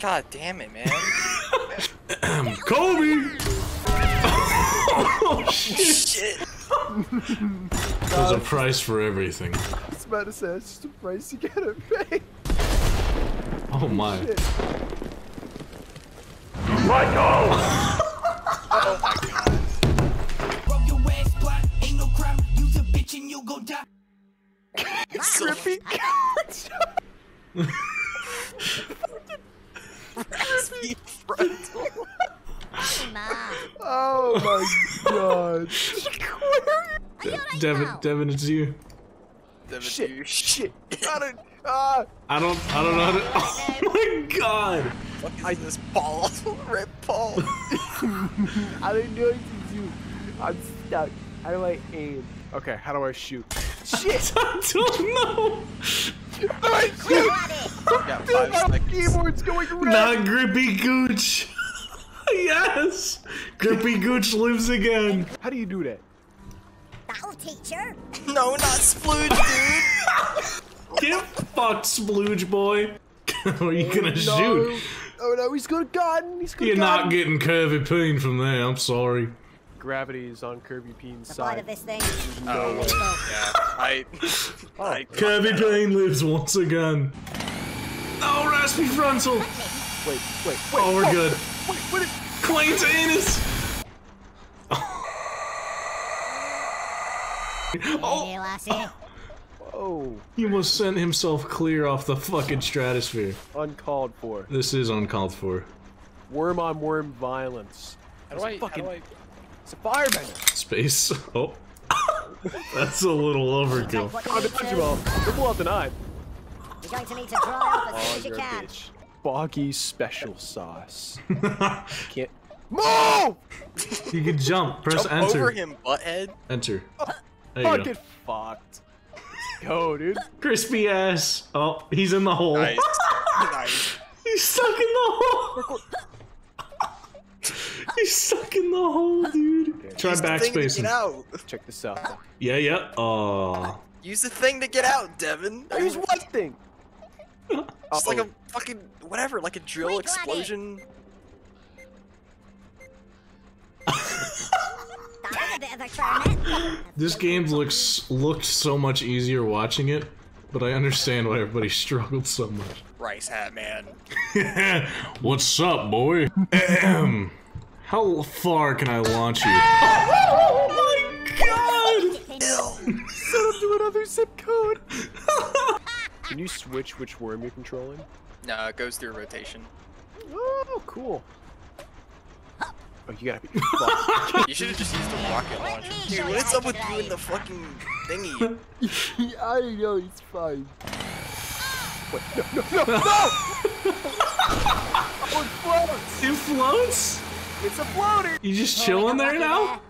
God damn it, man. Kobe! Oh, shit. There's a price for everything. It's about to say, it's just a price you gotta pay. Oh my. Shit. Michael! Oh my god. Crippy Crispy frontal. Oh my god. Devin, it's you. Devin, shit, you. Shit. I don't know how to. Oh my god. What is this ball? Rip Paul. I don't know what to do. I'm stuck. How do I aim? Okay, how do I shoot? Shit! I don't know! I shoot! Dude, my keyboard's going red! Not Grippy Gooch! Yes! Grippy Gooch lives again! How do you do that? That'll teacher! No, not Splooge, dude! Get fucked, Splooge boy! Are you gonna shoot? Oh no, he's got a gun! He's got a gun! You're not getting curvy peen from there, I'm sorry. Gravity is on Kirby Peen's side. Of this thing. Oh, no. Yeah. I Kirby Peen lives once again. Oh, raspy frontal. Wait. Oh, we're good. Wait. Claims anus. Oh. Oh. He must send himself clear off the fucking stratosphere. Uncalled for. This is uncalled for. Worm on worm violence. How do I? It's a firebender! Space. Oh. That's a little overkill. Oh, the punchball. Triple off the nine. You're going to need to draw up as soon as you can. Boggy special sauce. Can't. Move! You can jump. Press jump enter. Over him, butthead. Enter. There you go. Fucking fucked. Let's go, dude. Crispy ass. Oh, he's in the hole. Nice. He's stuck in the hole. He's stuck in the hole, dude. Okay. Try backspacing. Check this out. Yeah. Oh. Use the thing to get out, Devin. Use one thing. It's like a fucking whatever, like a drill explosion. This game looked so much easier watching it, but I understand why everybody struggled so much. Rice hat man. What's up, boy? How far can I launch you? Oh my god! Set up to another zip code! Can you switch which worm you're controlling? No, it goes through rotation. Oh, cool. Oh, you gotta be fucked. You should've just used the rocket launcher. Dude, what is up with you in the fucking thingy? I know, it's fine. Wait, no! It floats! It floats? It's a floater! You just chilling there now?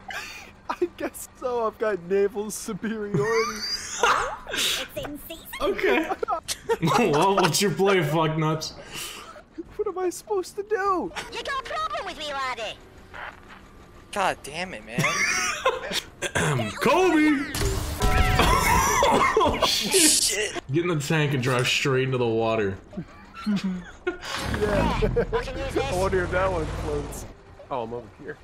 I guess so, I've got naval superiority. It's in season. Okay. Well, what's your play, fucknuts? What am I supposed to do? You got a problem with me, laddie. God damn it, man. Kobe! Oh, shit. Get in the tank and drive straight into the water. Yeah. I wonder if that one floats. Oh, I'm over here.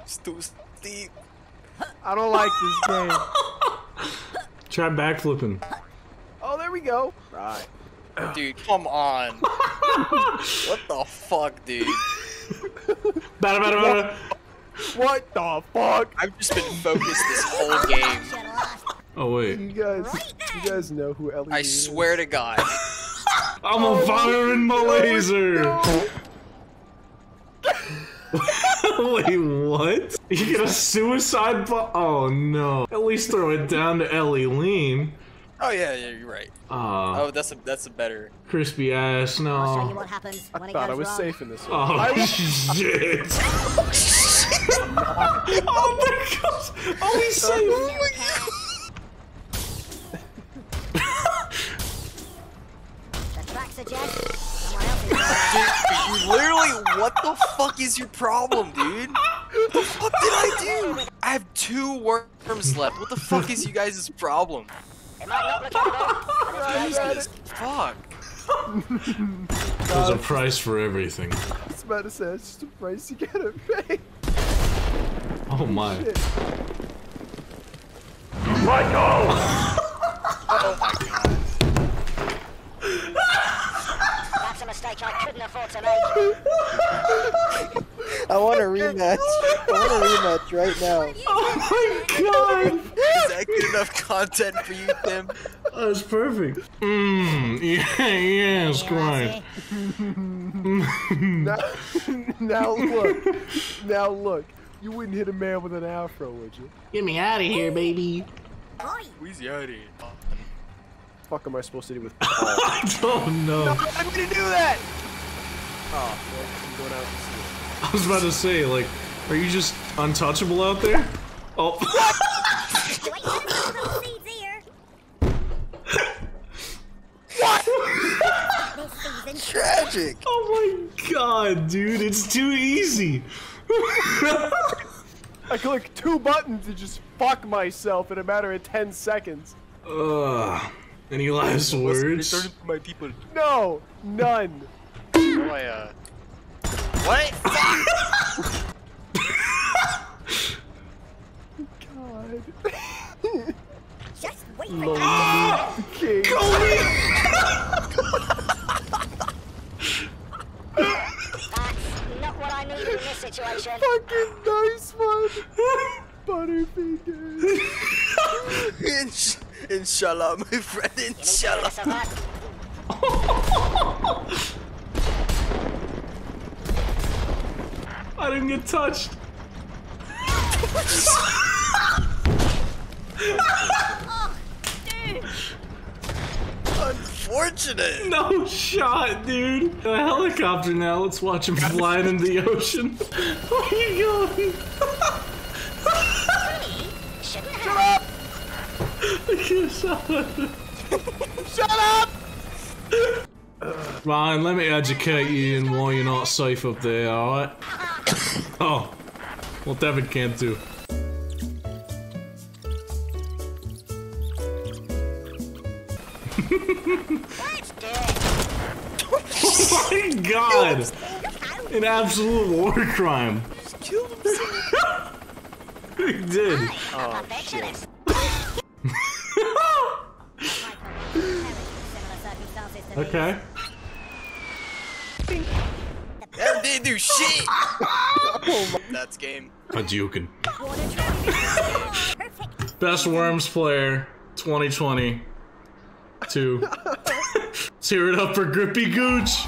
It's too steep. I don't like this game. Try backflipping. Oh, there we go. Right. Dude, come on. What the fuck, dude? Bada. What the fuck? I've just been focused this whole game. Oh, wait. You guys know who Ellie is? I swear to God. I'm firing my laser! No. Wait, what? You get a suicide bomb? Oh no. At least throw it down to Ellie Lean. Oh yeah, you're right. Oh, that's a better. Crispy ass, no. I'll show you what happens when it goes wrong. I thought I was safe in this one. Oh shit. Oh my gosh! Oh, he's safe! Oh my god! Dude, literally, what the fuck is your problem, dude? What the fuck did I do? I have 2 worms left. What the fuck is you guys' problem? Fuck. There's a price for everything. I was about to say, it's just a price you gotta pay. Oh my. Michael! Oh my god. That's a mistake I couldn't afford to make. I want a rematch. I want a rematch right now. Oh my god! Is that good enough content for you, Tim? Oh, it's perfect. Mmm. Yeah, it's great. Now look. You wouldn't hit a man with an afro, would you? Get me out of here, baby. Weezy out of here. What the fuck am I supposed to do with? I don't know. No, I'm gonna do that. Oh, well, I'm going out to see it. I was about to say, like, are you just untouchable out there? Oh. What? Tragic. Oh my god, dude, it's too easy. I click 2 buttons to just fuck myself in a matter of 10 seconds. Any last words? No, none. What? God. Just wait for that. Okay. Situation. Fucking nice one! Butterfinger! Inshallah, my friend, inshallah! I didn't get touched! Oh, dude. Unfortunate! No shot, dude! A helicopter now, let's watch him fly into the ocean. Where are you going? Shut up! Shut up! Ryan, let me educate you in why you're not safe up there, alright? Oh. Well, David can't do. Oh my god! An absolute war crime. He did. Oh, shit. Okay. That didn't do shit! That's game. Hadouken. Best Worms player 2020. 2. Tear it up for Grippy Gooch!